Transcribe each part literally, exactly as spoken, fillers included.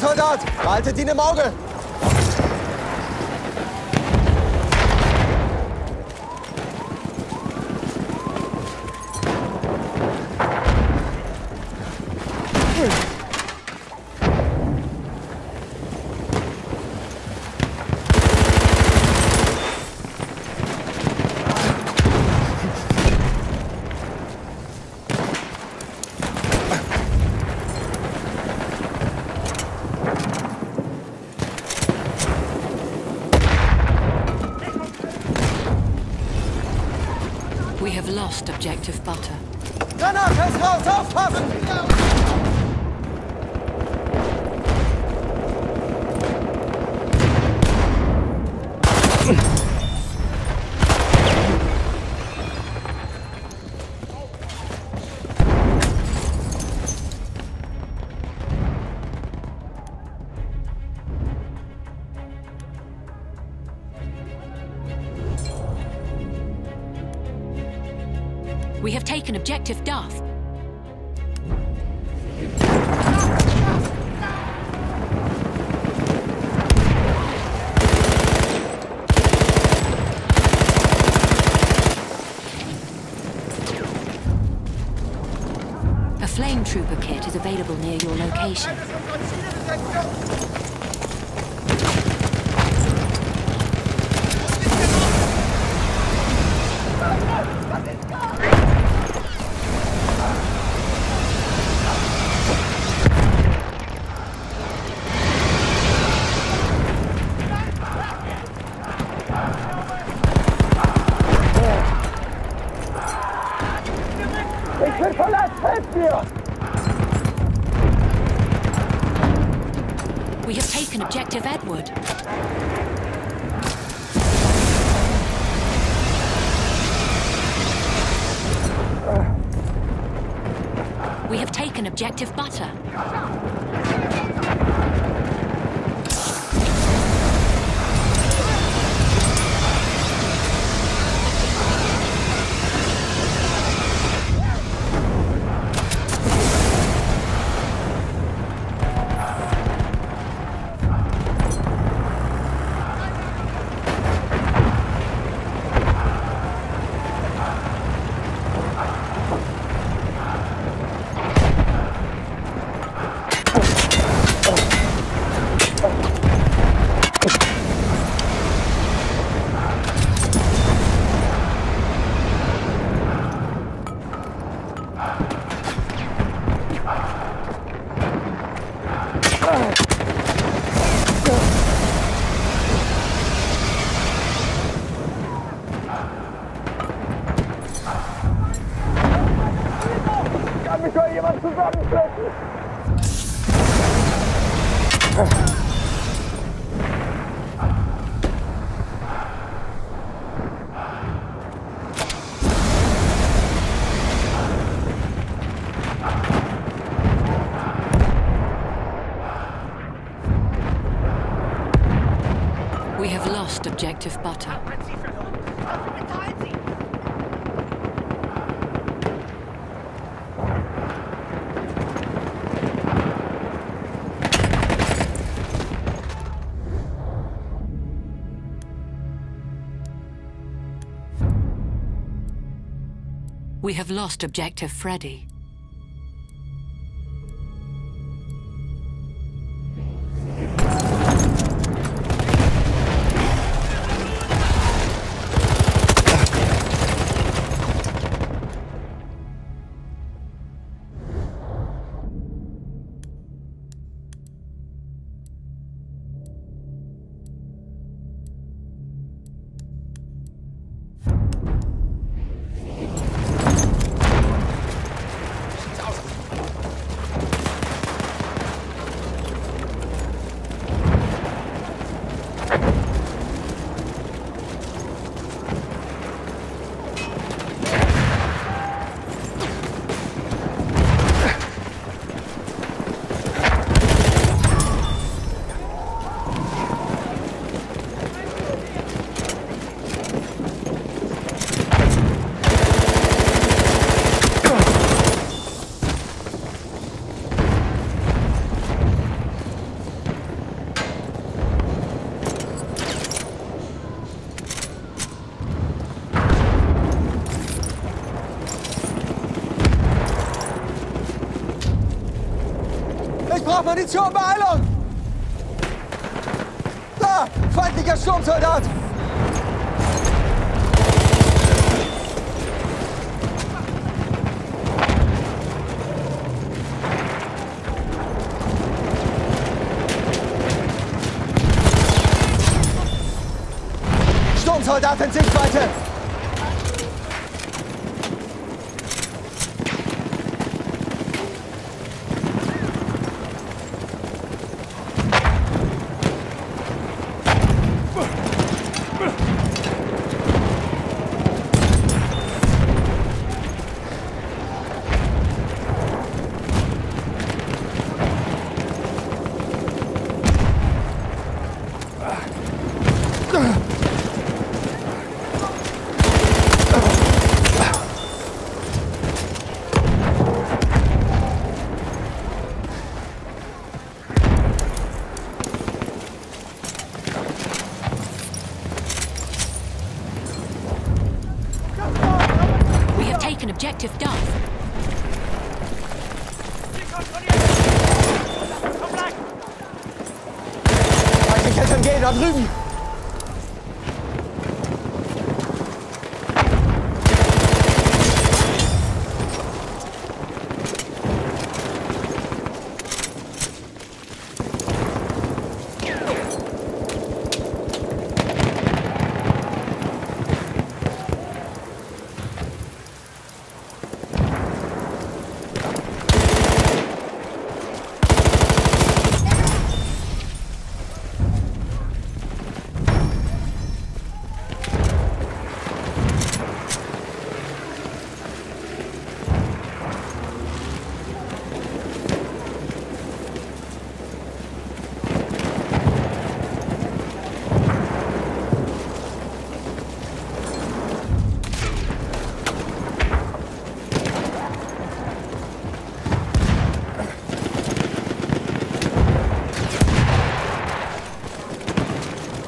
Soldat! Haltet ihn im Auge! We have lost objective butter. Granate ist raus, aufpassen! We have taken objective Duff. A flame trooper kit is available near your location. We have taken objective Edward. We have taken objective Butter. Kann mich doch jemand zusammenflechten! We have lost objective Butter. We have lost objective Freddy. braucht Munition, Beeilung! Da! Feindlicher Sturmsoldat! Soldat in Sichtweite! Objective done. Feindliche S M G da drüben!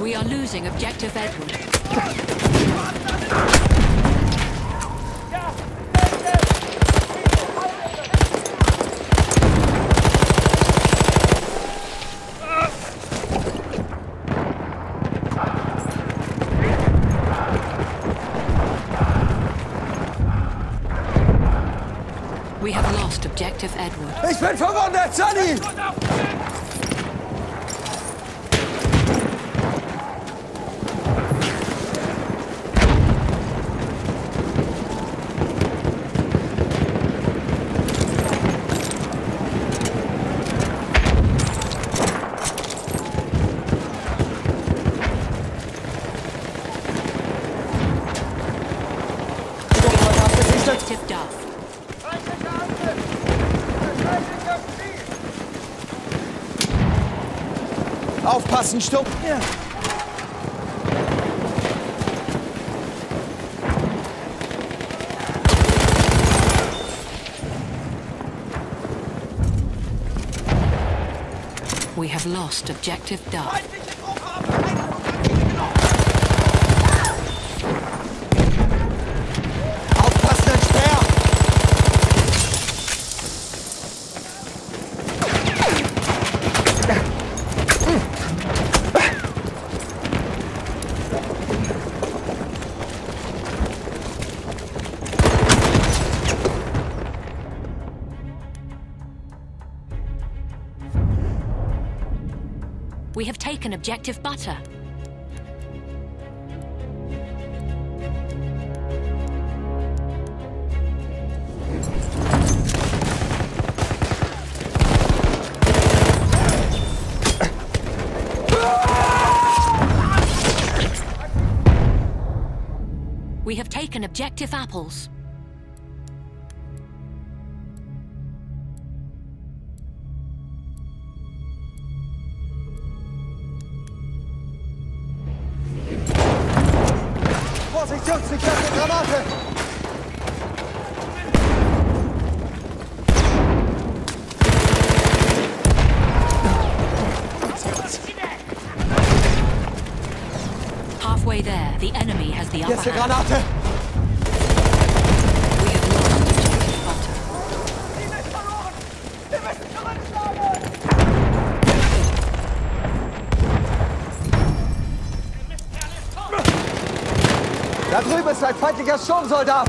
We are losing objective Edward. We have lost objective Edward. Ich bin verwundet, Sunny! Aufpassen, Sturm! Ja. We have lost objective Duff. We have taken objective Butter. We have taken objective Apples. Halfway there, the enemy has the upper hand. Granate. We have lost objective Butter. Da drüben ist ein feindlicher Sturmsoldat!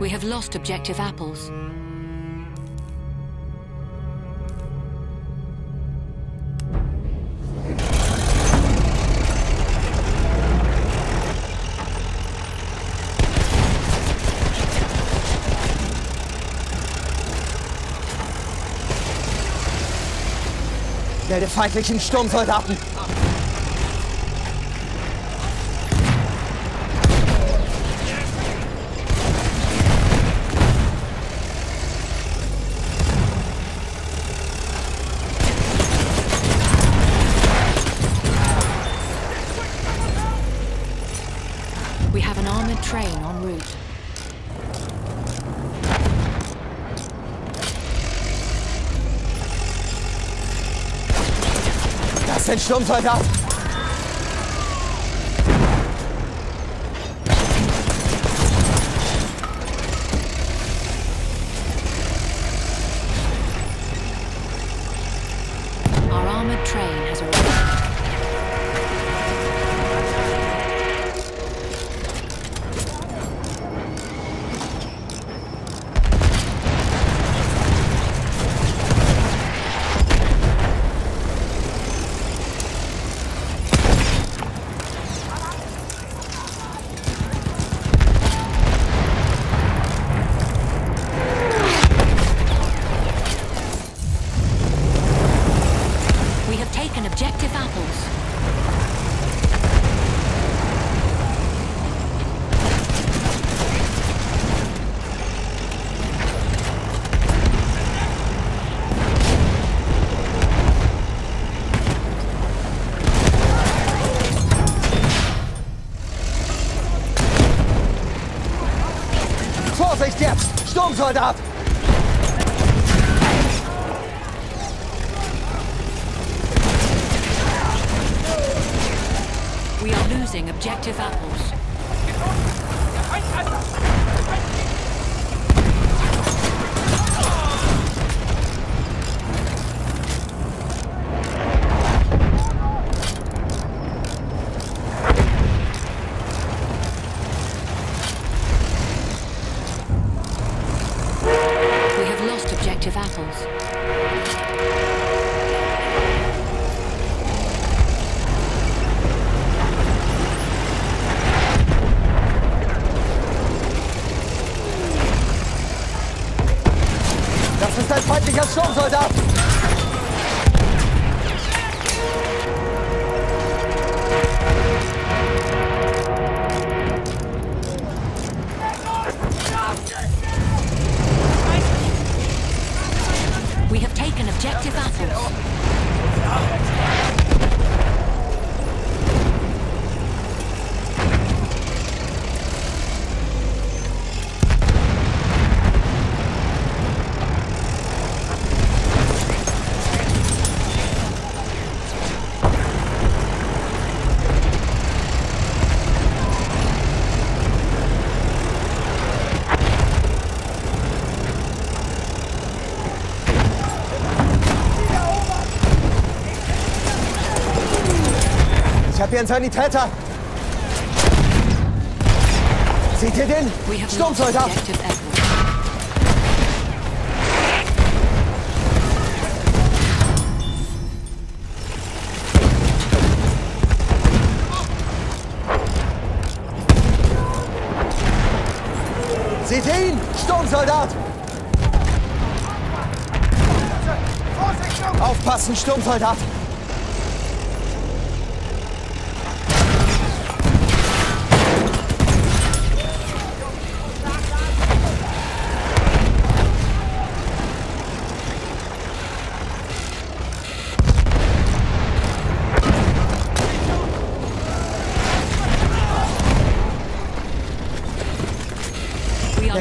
We have lost objective apples. Schnell die feindlichen Sturmsoldaten! Ein Sturmsoldat! Vorsicht jetzt! Sturmsoldat! We are losing objective apples. Feindlicher Sturmsoldat! We have taken objective apples. habe hier einen Sanitäter. Seht ihr den? Sturmsoldat. Seht ihr ihn? Sturmsoldat! Aufpassen, Sturmsoldat!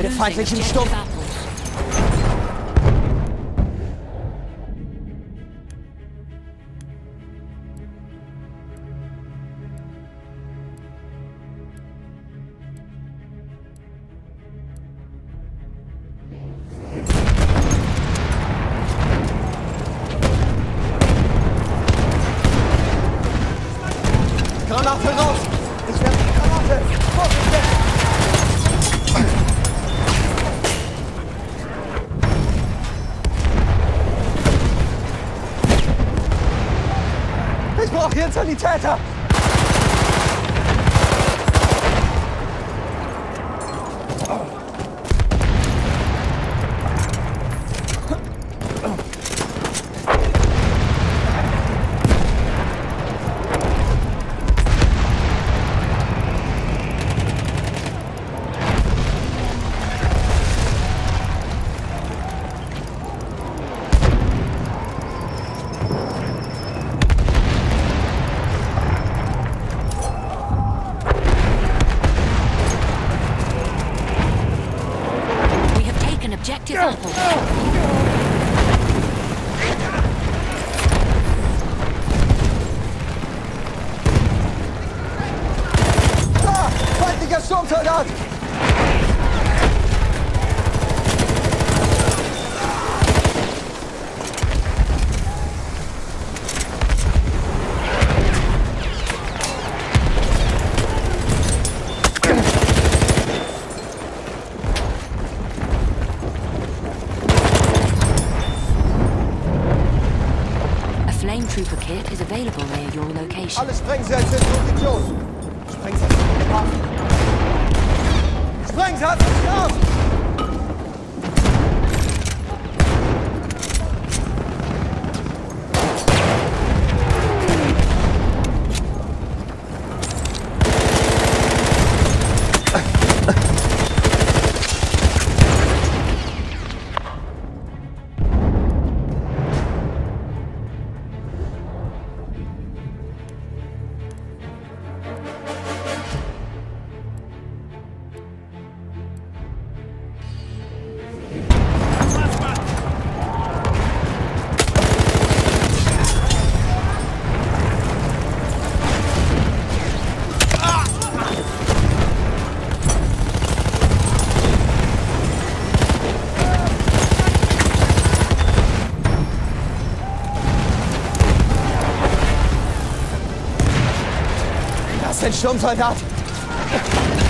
Der feindlichen Sturm. Granaten raus! Ich werde die Granate! Vorsicht! Ich brauche hier einen Sanitäter! Objective Apple. Da! Feindlicher Sturmsoldat! Trooper kit is available near your location. Alle Sprengsätze in Position. Sprengsatz auf! Sprengsatz auf! Das ist ein Sturmsoldat!